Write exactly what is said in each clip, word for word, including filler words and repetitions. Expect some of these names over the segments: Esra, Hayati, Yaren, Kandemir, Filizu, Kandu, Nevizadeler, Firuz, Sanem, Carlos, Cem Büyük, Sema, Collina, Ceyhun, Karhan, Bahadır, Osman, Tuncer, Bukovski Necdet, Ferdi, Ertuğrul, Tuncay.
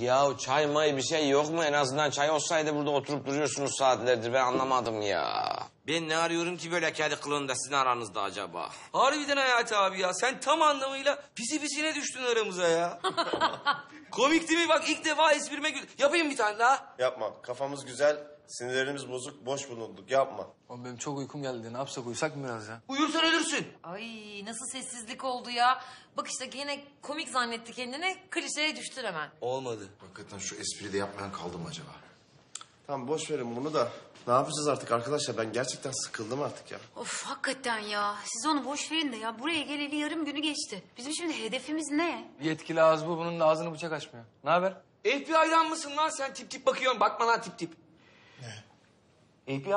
Ya çay may bir şey yok mu? En azından çay olsaydı burada oturup duruyorsunuz saatlerdir. Ben anlamadım ya. Ben ne arıyorum ki böyle kâdi kılığında sizin aranızda acaba? Harbiden Hayati abi ya. Sen tam anlamıyla pisi pisine düştün aramıza ya. Komik değil mi? Bak ilk defa esprime gül. Yapayım bir tane daha. Yapma. Kafamız güzel, sinirlerimiz bozuk, boş bulunduk. Yapma. Oğlum benim çok uykum geldi. Ne yapsak? Uyusak mı biraz ya? Uyursan ölürsün. Ay nasıl sessizlik oldu ya. Bak işte yine komik zannetti kendini. Klişeye düştür hemen. Olmadı. Hakikaten şu espriyi de yapmayan kaldı mı acaba? Tamam boş verin bunu da. Ne yapacağız artık arkadaşlar? Ben gerçekten sıkıldım artık ya. Of hakikaten ya. Siz onu boş verin de ya. Buraya geleli yarım günü geçti. Bizim şimdi hedefimiz ne? Yetkili ağız bu. Bunun da ağzını bıçak açmıyor. Ne haber? F B I'dan mısın lan sen? Tip tip bakıyorsun. Bakma lan tip tip. Ne? F B I.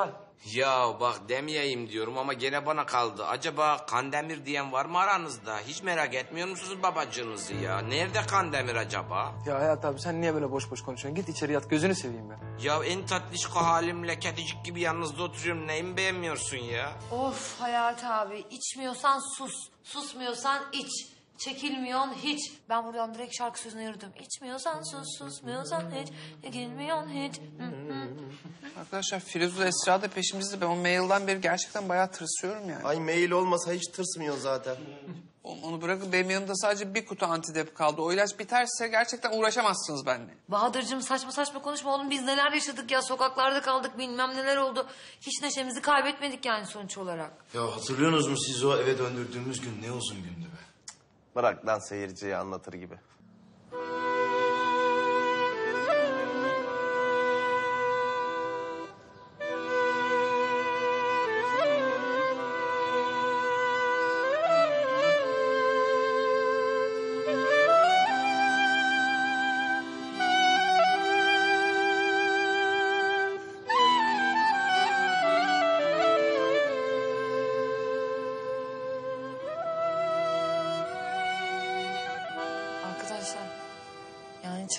Ya bak demeyeyim diyorum ama gene bana kaldı. Acaba Kandemir diyen var mı aranızda? Hiç merak etmiyor musunuz babacığınızı ya? Nerede Kandemir acaba? Ya Hayat abi sen niye böyle boş boş konuşuyorsun? Git içeri yat gözünü seveyim ben. Ya en tatlışko halimle kedicik gibi yanınızda oturuyorum. Neyimi beğenmiyorsun ya? Of Hayat abi içmiyorsan sus. Susmuyorsan iç. Çekilmiyorsun hiç. Ben buradan direkt şarkı sözüne yürüdüm. İçmiyorsan sus, susmuyorsan hiç. Çekilmiyorsun hiç. Arkadaşlar Filizu da Esra da peşimizde. Ben o mailden beri gerçekten bayağı tırsıyorum yani. Ay mail olmasa hiç tırsmıyor zaten. Oğlum onu bırakın benim yanımda sadece bir kutu antidep kaldı. O ilaç biterse gerçekten uğraşamazsınız benimle. Bahadır'cığım saçma saçma konuşma oğlum. Biz neler yaşadık ya. Sokaklarda kaldık bilmem neler oldu. Hiç neşemizi kaybetmedik yani sonuç olarak. Ya hatırlıyorsunuz mu siz o eve döndürdüğümüz gün ne uzun gündü be. Bırak lan seyirciye anlatır gibi.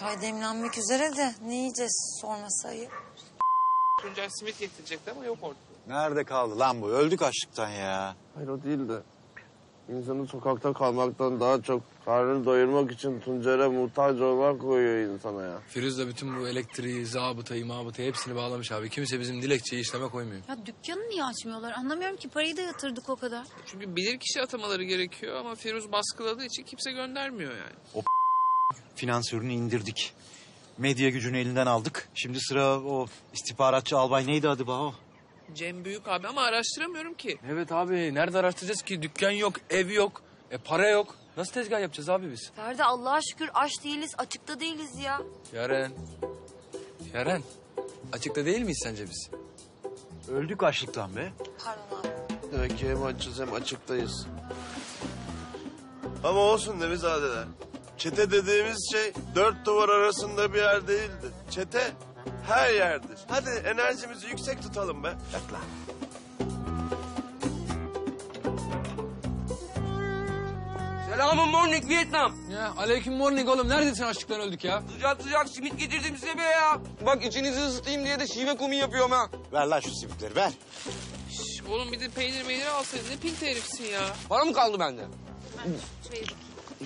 Çay demlenmek üzere de ne yiyeceğiz sorması ayıp. Tuncay simit getirecekti ama yok ortada. Nerede kaldı lan bu? Öldük açlıktan ya. Hayır o değil de insanın sokakta kalmaktan daha çok karnını doyurmak için Tuncer'e muhtaç olmak koyuyor insana ya. Firuz da bütün bu elektriği, zabıtayı, mabıtayı hepsini bağlamış abi. Kimse bizim dilekçeyi işleme koymuyor. Ya dükkanı niye açmıyorlar? Anlamıyorum ki parayı da yatırdık o kadar. Çünkü bilirkişi atamaları gerekiyor ama Firuz baskıladığı için kimse göndermiyor yani. O finansörünü indirdik. Medya gücünü elinden aldık. Şimdi sıra o istihbaratçı albay neydi adı ba o? Cem Büyük abi ama araştıramıyorum ki. Evet abi nerede araştıracağız ki? Dükkan yok, ev yok, e, para yok. Nasıl tezgah yapacağız abi biz? Ferdi Allah'a şükür aç değiliz, açıkta değiliz ya. Yaren, Yaren açıkta değil miyiz sence biz? Öldük açlıktan be. Pardon abi. Demek ki hem açız hem açıktayız. Ama olsun Nevizadeler. Çete dediğimiz şey dört duvar arasında bir yer değildir. Çete her yerdir. Hadi enerjimizi yüksek tutalım be. Yakla. Selamun morning Vietnam. Ya aleyküm morning oğlum. Neredesin açlıktan öldük ya? Sıcak sıcak simit getirdim size be ya. Bak içinizi ısıtayım diye de şive komi yapıyorum ha. Ver lan şu simitleri ver. Şş, oğlum bir de peynir meynir alsaydın. Ne pinti herifsin ya. Para mı kaldı bende? Evet.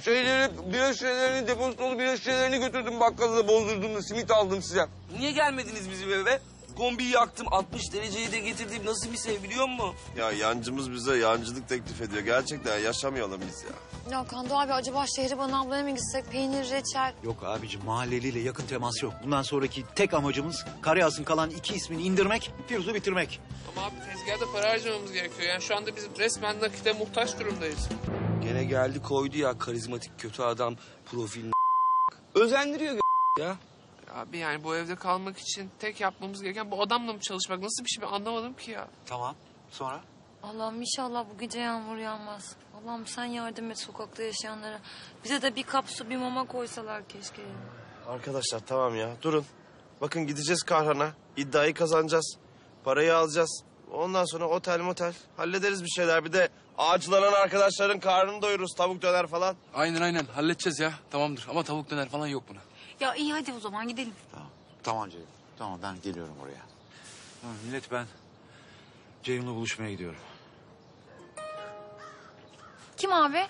Şeyleri, biraz şeylerini, depozitolu biraz şeylerini götürdüm bakkalda bozdurdum da simit aldım size. Niye gelmediniz bizim eve? Kombiyi yaktım, altmış dereceye de getirdim. Nasıl bir sev biliyor musun? Ya yancımız bize yancılık teklif ediyor. Gerçekten yaşamayalım biz ya. Ya Kandu abi acaba şehri bana ablaya mı gitsek? Peynir, reçel... Yok abiciğim mahalleliyle yakın temas yok. Bundan sonraki tek amacımız Karayas'ın kalan iki ismini indirmek, Firuz'u bitirmek. Ama abi tezgahda para harcamamız gerekiyor. Yani şu anda biz resmen nakite muhtaç durumdayız. Gene geldi koydu ya karizmatik kötü adam profilini özendiriyor ya. Abi yani bu evde kalmak için tek yapmamız gereken bu adamla mı çalışmak? Nasıl bir şey ben anlamadım ki ya. Tamam sonra? Allah'ım inşallah bu gece yağmur yağmaz. Allah'ım sen yardım et sokakta yaşayanlara. Bize de bir kap su bir mama koysalar keşke. Arkadaşlar tamam ya durun. Bakın gideceğiz Karhan'a. İddiayı kazanacağız. Parayı alacağız. Ondan sonra otel motel hallederiz bir şeyler bir de. Ağaçlanan arkadaşların karnını doyururuz. Tavuk döner falan. Aynen aynen. Halledeceğiz ya. Tamamdır. Ama tavuk döner falan yok buna. Ya iyi hadi o zaman gidelim. Tamam. Tamam Ceyhun. Tamam ben geliyorum oraya. Tamam millet ben Ceyhun'la buluşmaya gidiyorum. Kim abi?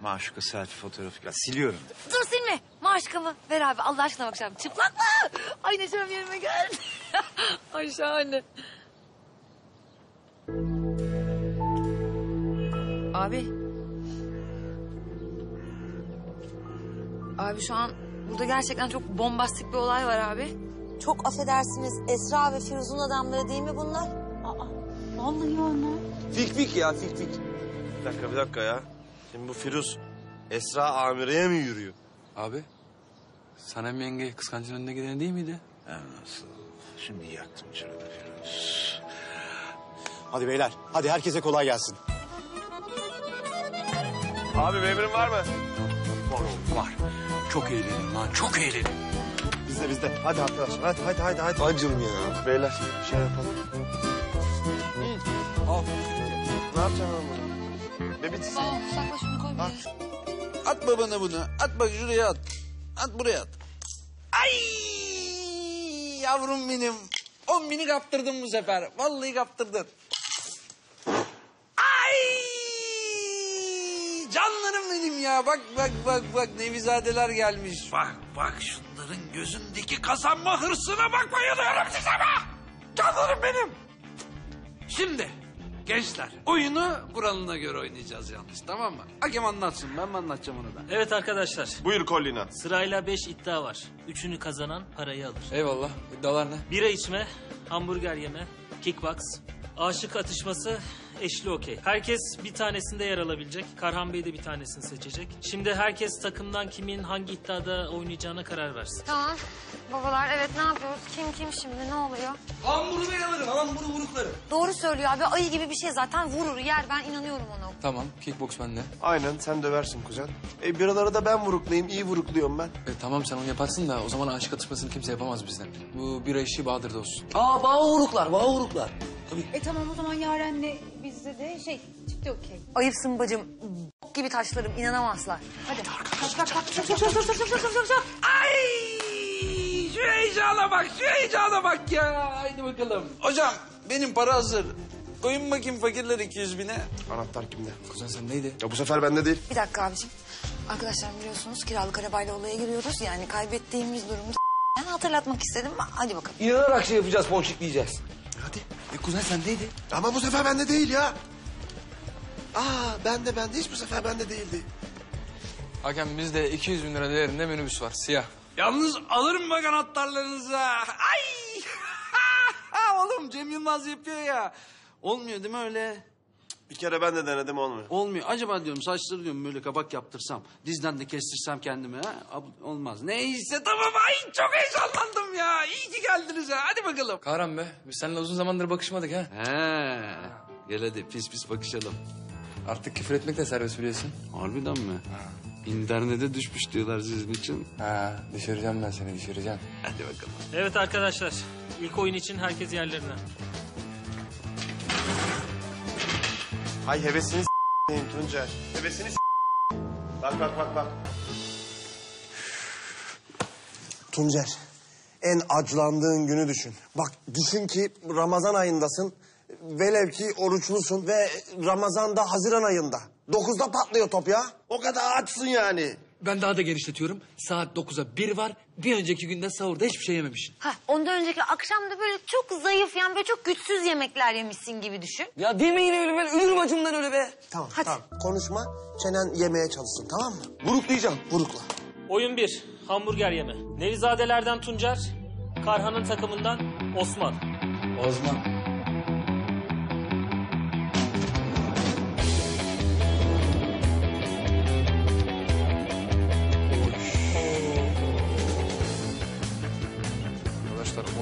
Maşuka selfie fotoğrafı. Ya siliyorum. Dur silme. Maş aşkımı ver abi Allah aşkına bakacağım. Çıplak mı? Ay neşem yerime geldi. Ay şahane. Abi. Abi şu an burada gerçekten çok bombastik bir olay var abi. Çok affedersiniz Esra ve Firuz'un adamları değil mi bunlar? Aa, vallahi onlar. Fik fik ya fik fik. Bir dakika bir dakika ya. Şimdi bu Firuz Esra amireye mi yürüyor? Abi Sanem yenge kıskancının önüne giden değil miydi? Ha, nasıl? Şimdi yaktım canını Firuz. Hadi beyler hadi herkese kolay gelsin. Abi memnun var mı? Var oğlum var. Çok eğlenim lan çok eğlenim. Bizde bizde hadi arkadaşlar hadi hadi hadi. hadi. Acım ya. Beyler şey yapalım. Hı. Al. Ne yapacaksın oğlum bunu? Ne bitsin? Tamam sakla şunu koy buraya. Atma bana bunu. At bak şuraya at. At buraya at. Ay yavrum benim. On bini kaptırdın bu sefer. Vallahi kaptırdın. Ay canlarım benim ya. Bak bak bak bak Nevizadeler gelmiş. Bak bak şunların gözündeki kazanma hırsına bak bayılıyorum size be. Canlarım benim. Şimdi. Gençler, oyunu kuralına göre oynayacağız yalnız, tamam mı? Hakem anlatsın, ben mi anlatacağım onu da? Evet arkadaşlar. Buyur Collina. Sırayla beş iddia var. Üçünü kazanan parayı alır. Eyvallah, iddialar ne? Bira içme, hamburger yeme, kickbox, aşık atışması, eşli okey. Herkes bir tanesinde yer alabilecek. Karhan Bey de bir tanesini seçecek. Şimdi herkes takımdan kimin hangi iddiada oynayacağına karar versin. Tamam, babalar evet ne yapıyoruz? Kim kim şimdi, ne oluyor? Hamburu ben alırım, hamburu vurukları. Doğru söylüyor abi, ayı gibi bir şey zaten vurur, yer. Ben inanıyorum ona. Tamam, kickbox bende. Aynen, sen döversin kuzen. E biralara da ben vuruklayayım, iyi vurukluyorum ben. E tamam, sen onu yaparsın da o zaman aşık atışmasını kimse yapamaz bizden. Bu bira işi Bahadır'da olsun. Aa, bağ vuruklar, bağ vuruklar. Tabii. E tamam, o zaman Yaren'le... Bizde de şey çıktı okey. Ayıpsın bacım. Bok gibi taşlarım inanamazlar. Hadi. Kalk kalk kalk. Çok çok çok çok çok çok çok. Ay! Şu heyecana bak, şu heyecana bak ya. Haydi bakalım. Hocam benim para hazır. Koyun bakayım fakirler iki yüz bine. Anahtar kimde? Kuzen sen neydi? Ya bu sefer bende değil. Bir dakika abicim. Arkadaşlar biliyorsunuz kiralık arabayla olaya giriyoruz. Yani kaybettiğimiz durumu yani hatırlatmak istedim. Hadi bakalım. İnanarak şey yapacağız, ponçikleyeceğiz. Hadi. E kuzen sendeydi. Ama bu sefer bende değil ya. Aa bende bende hiç bu sefer bende değildi. Hakem bizde iki yüz bin lira değerinde minibüs var siyah. Yalnız alırım bak anahtarlarınızı ha. Ay! Oğlum Cem Yılmaz yapıyor ya. Olmuyor değil mi öyle? Bir kere ben de denedim olmuyor. Olmuyor. Acaba diyorum saçları diyorum böyle kabak yaptırsam. Dizden de kestirsem kendimi ha. Olmaz. Neyse tamam ay çok heyecanlandım ya. İyi ki geldiniz ha. Hadi bakalım. Kahraman be biz seninle uzun zamandır bakışmadık ha. He. Gel hadi pis pis bakışalım. Artık küfür etmek de serbest biliyorsun. Harbiden mi? Ha. İnternete düşmüş diyorlar sizin için. Ha. Düşüreceğim ben seni düşüreceğim. Hadi bakalım. Evet arkadaşlar. İlk oyun için herkes yerlerine. Ay hevesini s**eyim Tuncer. Hevesini s**eyim. Bak bak bak bak. Tuncer, en aclandığın günü düşün. Bak düşün ki Ramazan ayındasın. Velev ki oruçlusun ve Ramazan'da Haziran ayında. Dokuzda patlıyor top ya. O kadar açsın yani. Ben daha da genişletiyorum. Saat dokuza bir var. Bir önceki günde sahurda hiçbir şey yememişsin. Ha, ondan önceki akşamda böyle çok zayıf yani böyle çok güçsüz yemekler yemişsin gibi düşün. Ya değil mi yine öyle ben ölürüm acımdan öyle be. Tamam hadi. Tamam. Konuşma çenen yemeye çalışsın tamam mı? Vuruklayacağım. Vurukla. Oyun bir. Hamburger yeme. Nevizadelerden Tuncer. Karhan'ın takımından Osman. Osman.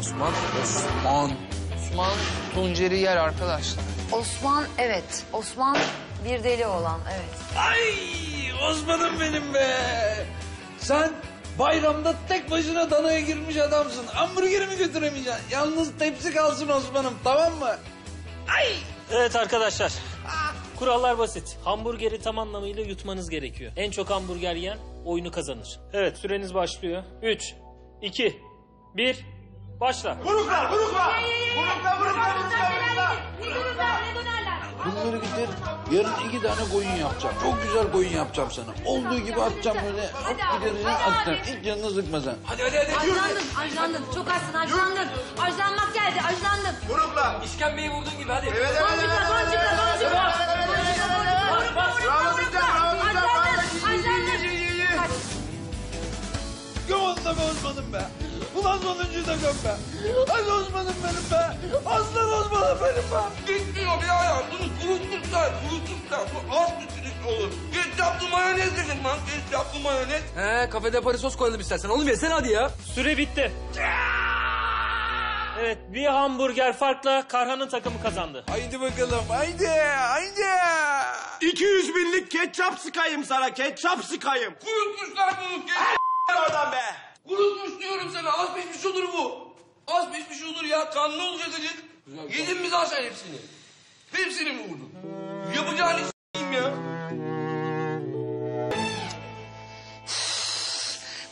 Osman, Osman. Osman Tuncer'i yer arkadaşlar. Osman evet. Osman bir deli olan evet. Ay Osman'ım benim be. Sen bayramda tek başına danaya girmiş adamsın. Hamburgeri mi götüremeyeceksin? Yalnız tepsi kalsın Osman'ım tamam mı? Ay. Evet arkadaşlar. Ah. Kurallar basit. Hamburgeri tam anlamıyla yutmanız gerekiyor. En çok hamburger yiyen oyunu kazanır. Evet süreniz başlıyor. Üç, iki, bir... Başla. Vuruklar, vuruklar. Vuruklar, vuruklar, vuruklar, vuruklar. Vuruklar, ne dönerler. Bunları getir, yarın iki tane koyun yapacağım. Çok güzel koyun yapacağım sana. Olduğu gibi atacağım böyle. Hop gidereceksin, atacağım. Hiç canını sıkma sen. Hadi hadi hadi. Ajlandın, ajlandın. Çok açsın, ajlandın. Ajlanmak geldi, ajlandın. Vurun lan. İşkembeyi vurdun gibi hadi. Evet, evet, evet. Boncukla, boncukla, boncukla. Boncukla, boncukla. Bravo güzel, bravo güzel. Ajlandın, ajlandın. Kaç. Gömanda be Osman'ım be. Ulan sonuncuyu da göm be. Ay Osman'ım benim be. Aslan Osman'ım benim be. Gitmiyor ya ya. Bunu kuruttuk sen. Kuruttuk sen. Bu az bütünlük olur. Ketçaplı mayonez dedim lan. Ketçaplı mayonez. He kafede parisos koyalım istersen. Oğlum yesene hadi ya. Süre bitti. Evet bir hamburger farkla Karhan'ın takımı kazandı. Haydi bakalım. Haydi. Haydi. iki yüz binlik ketçap sıkayım sana. Ketçap sıkayım. Kurutmuşlar bunu. Ketçap oradan be. Kurutmuş diyorum sana. Az pişmiş olur bu. Az pişmiş olur ya. Kanlı olacak acık. Yedin mi zaten hepsini? Hepsini mi vurdun? Yapacağını s**eyim ya.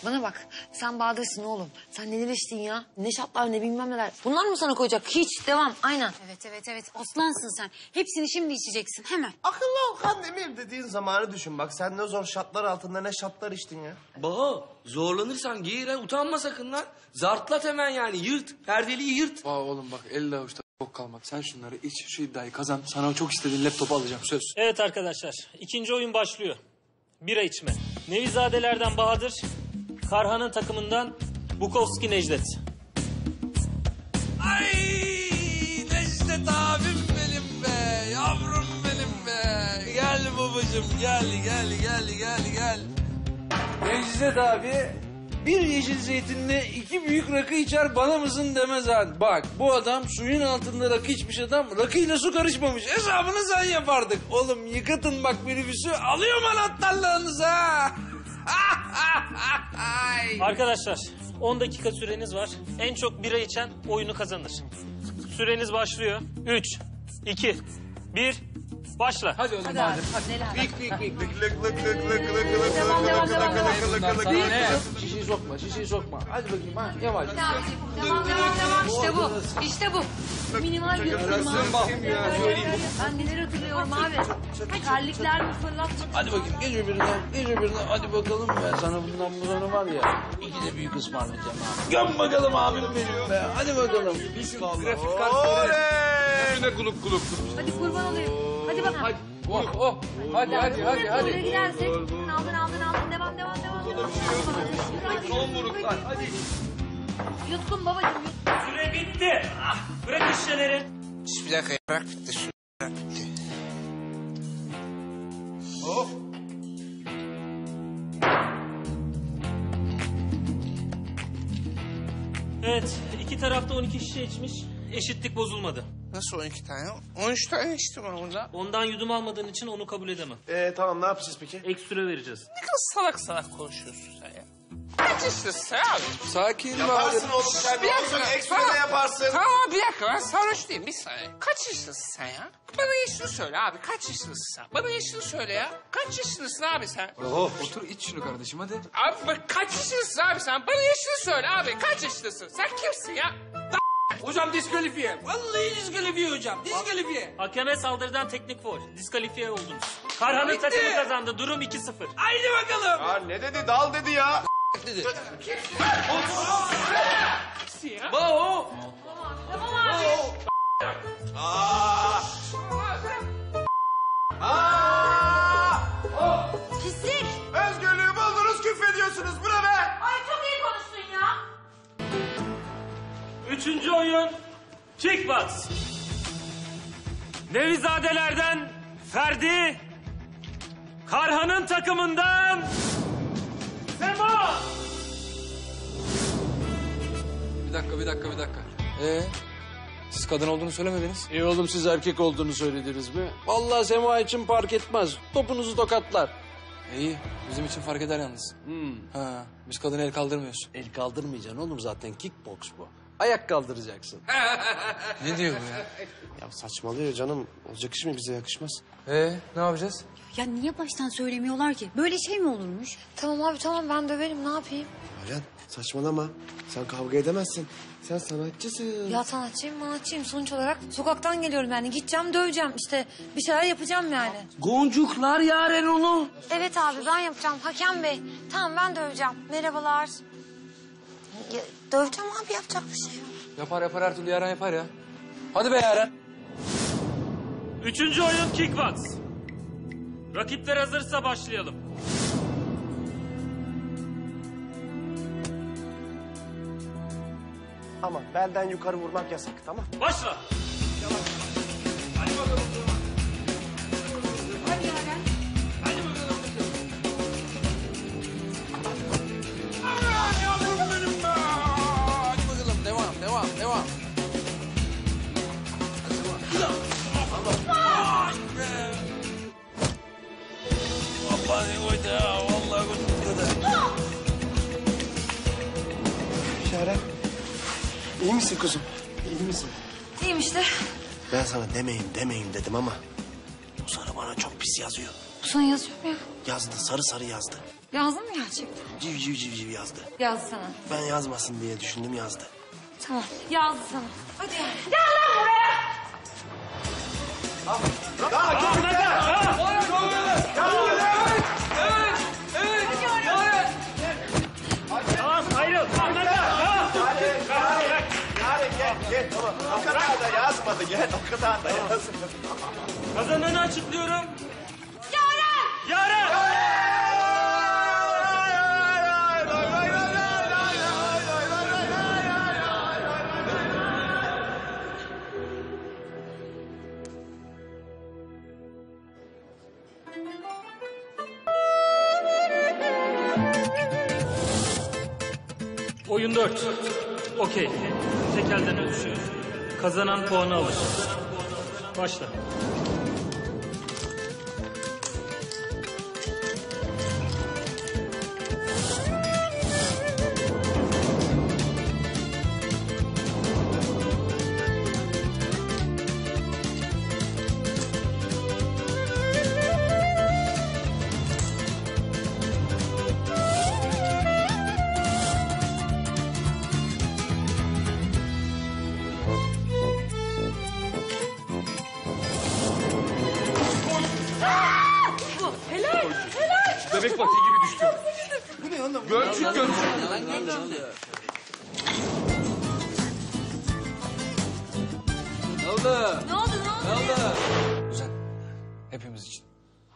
Bana bak. Sen Bahadır'sın oğlum. Sen neler içtin ya? Ne şartlar ne bilmem neler. Bunlar mı sana koyacak? Hiç. Devam. Aynen. Evet evet evet. Oslansın sen. Hepsini şimdi içeceksin. Hemen. Akıllı ol Kandemir dediğin zamanı düşün. Bak sen ne zor şartlar altında ne şartlar içtin ya. Baha zorlanırsan giyire utanma sakın lan. Zartlat hemen yani. Yırt. Perdeliği yırt. Baha oğlum bak elli avuçta bok kalmak. Sen şunları iç. Şu iddiayı kazan. Sana çok istediğin laptopu alacağım. Söz. Evet arkadaşlar. İkinci oyun başlıyor. Bira içme. Nevizadelerden Bahadır. Karhan'ın takımından Bukovski Necdet. Ay Necdet abim benim be, yavrum benim be. Gel babacığım gel gel gel gel gel. Necdet abi bir yeşil zeytinle iki büyük rakı içer bana mısın demez abi. Bak bu adam suyun altında rakı içmiş adam rakıyla su karışmamış. Hesabını sen yapardık. Oğlum yıkatın bak minibüsü alıyorum anahtarlarınızı ha. Arkadaşlar on dakika süreniz var. En çok bira içen oyunu kazanır. Süreniz başlıyor. üç, iki, bir, başla. Hadi oğlum Bahadır. Vik vik vik. Lık lık lık lık lık lık lık. Devam devam devam. Şişeyi sokma şişeyi sokma. Hadi bakayım ha yavaş. Devam devam devam. İşte bu. İşte bu. Minimal bir ısınma. Ben neler hatırlıyorum abi. Terlikler mi fırlattı? Hadi bakayım geç öbüründen geç öbüründen. Hadi bakalım be sana bundan buranı var ya. İki de büyük ısmarlayacağım abi. Göm bakalım abim benim be. Hadi bakalım. Grafik kartları. Üstüne kuluk kuluk. Hadi kurban olayım. Hadi bakalım. Oh oh. Hadi hadi hadi hadi. Buraya gidersek. Aldın aldın aldın. Devam devam devam. Son vuruklar. Hadi. Yutkun babacığım yutkun. Süre bitti. Bırak işçileri. Bir dakika bırak bitti. Bırak bitti. Oh. Evet. iki tarafta on iki şişe içmiş. Eşitlik bozulmadı. Nasıl on iki tane? on üç tane içtim ben burada. Ondan yudum almadığın için onu kabul edemem. Ee tamam ne yapacağız peki? Ek süre vereceğiz. Ne kadar salak salak konuşuyorsun sen ya. Kaç içtin sen abi? Sakin mi abi? Yaparsın oğlum sen. Bir dakika. Ek süre de yaparsın. Tamam bir dakika ben sarhoş değilim bir saniye. Kaç içtin sen ya? Bana yaşını söyle abi kaç yaşındasın sen? Bana yaşını söyle ya. Kaç yaşındasın abi sen? Oh otur iç şunu kardeşim hadi. Abi bak kaç yaşındasın abi sen? Bana yaşını söyle abi kaç yaşındasın? Sen kimsin ya? Hocam diskalifiye. Vallahi diskalifiye hocam. Diskalifiye. Hakeme saldırıdan teknik faul. Diskalifiye oldunuz. Karhan'ın takımı kazandı. Durum iki sıfır. Haydi bakalım. Ya ne dedi? Dal dedi ya. dedi. Baho. Tamam abi. Aa! Aa! Pislik. Özgürlüğü buldunuz, küfrediyorsunuz. Bu ne be? Ay çok iyi konuştun ya. Üçüncü oyun, kickbox. Nevizadelerden Ferdi, Karhan'ın takımından Sema. Bir dakika, bir dakika, bir dakika. Ee, siz kadın olduğunu söylemediniz. İyi oğlum siz erkek olduğunu söylediniz mi? Vallahi Sema için fark etmez, topunuzu tokatlar. İyi, bizim için fark eder yalnız. Hmm. Ha, biz kadına el kaldırmıyoruz. El kaldırmayacaksın oğlum zaten kickbox bu. Ayak kaldıracaksın. Ne diyor bu ya? Ya saçmalıyor canım. Olacak iş mi bize yakışmaz? Ee ne yapacağız? Ya niye baştan söylemiyorlar ki? Böyle şey mi olurmuş? Tamam abi tamam ben döverim ne yapayım? Yaren saçmalama. Sen kavga edemezsin. Sen sanatçısın. Ya sanatçıyım manatçıyım. Sonuç olarak sokaktan geliyorum yani. Gideceğim, döveceğim işte. Bir şeyler yapacağım yani. Goncuklar Yaren onu. Evet abi ben yapacağım. Hakem Bey. Tamam ben döveceğim. Merhabalar. Ya, döveceğim abi yapacak bir şey. Yapar yapar Ertuğrul Yaren yapar ya. Hadi be Yaren. Üçüncü oyun kickbox. Rakipler hazırsa başlayalım. Ama belden yukarı vurmak yasak, tamam? Başla! Yavaş. Hadi bakalım. Hadi Yaren. Hadi bakalım. Aman yavrum benim be! Hadi bakalım, devam, devam, devam. Hadi bakalım. Aman be! Vallahi ne koydu ya, vallahi koydu. Yaren. İyi misin kuzum? İyi misin? İyiyim işte. Ben sana demeyin demeyin dedim ama... ...o sarı bana çok pis yazıyor. Bu sana yazıyor mu ya? Yazdı, sarı sarı yazdı. Yazdı mı gerçekten? Civ civ civ civ yazdı. Yazdı sana. Ben yazmasın diye düşündüm yazdı. Tamam, yazdı sana. Hadi yani. Gel lan buraya! Ya gitsin lan! Ya gitsin lan! Evet! Evet! Evet! Tamam, ayrıl! Hadi! Gel, tamam. O kadar da yazmadı, gel. O kadar da yazmadı. Kazananı açıklıyorum. Yaren! Yaren! Oyun dört. Okey. Tek elden ölçüyor. Kazanan puanı alır. Başla.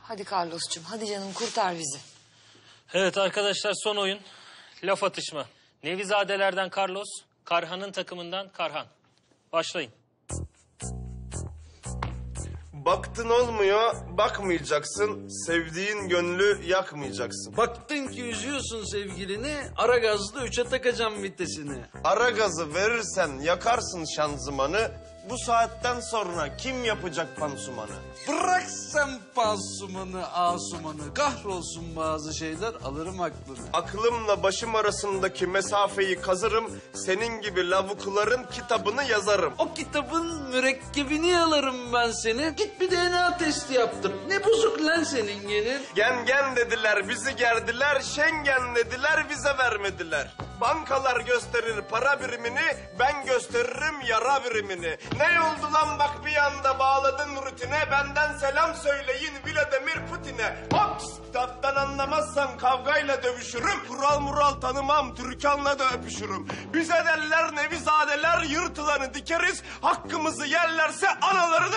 Hadi Carlos'cum, hadi canım kurtar bizi. Evet arkadaşlar son oyun, laf atışma. Nevizadelerden Carlos, Karhan'ın takımından Karhan. Başlayın. Baktın olmuyor, bakmayacaksın. Sevdiğin gönlü yakmayacaksın. Baktın ki üzüyorsun sevgilini, ara gazlı üçe takacağım vitesini. Ara gazı verirsen yakarsın şanzımanı. Bu saatten sonra kim yapacak pansumanı? Bırak sen pansumanı, asumanı. Kahrolsun bazı şeyler, alırım aklını. Aklımla başım arasındaki mesafeyi kazırım. Senin gibi lavukların kitabını yazarım. O kitabın mürekkebini yalarım ben seni. Git bir D N A testi yaptım. Ne bozuk lan senin genin? Gen gen dediler, bizi gerdiler. Schengen dediler, vize vermediler. Bankalar gösterir para birimini, ben gösteririm yara birimini. Ne oldu lan bak bir anda bağladın rutine, benden selam söyleyin Vladimir Putin'e. Hops! Kitaptan anlamazsan kavgayla dövüşürüm, kural mural tanımam, Türkan'la da öpüşürüm. Bize derler nevizadeler, yırtılanı dikeriz, hakkımızı yerlerse analarını...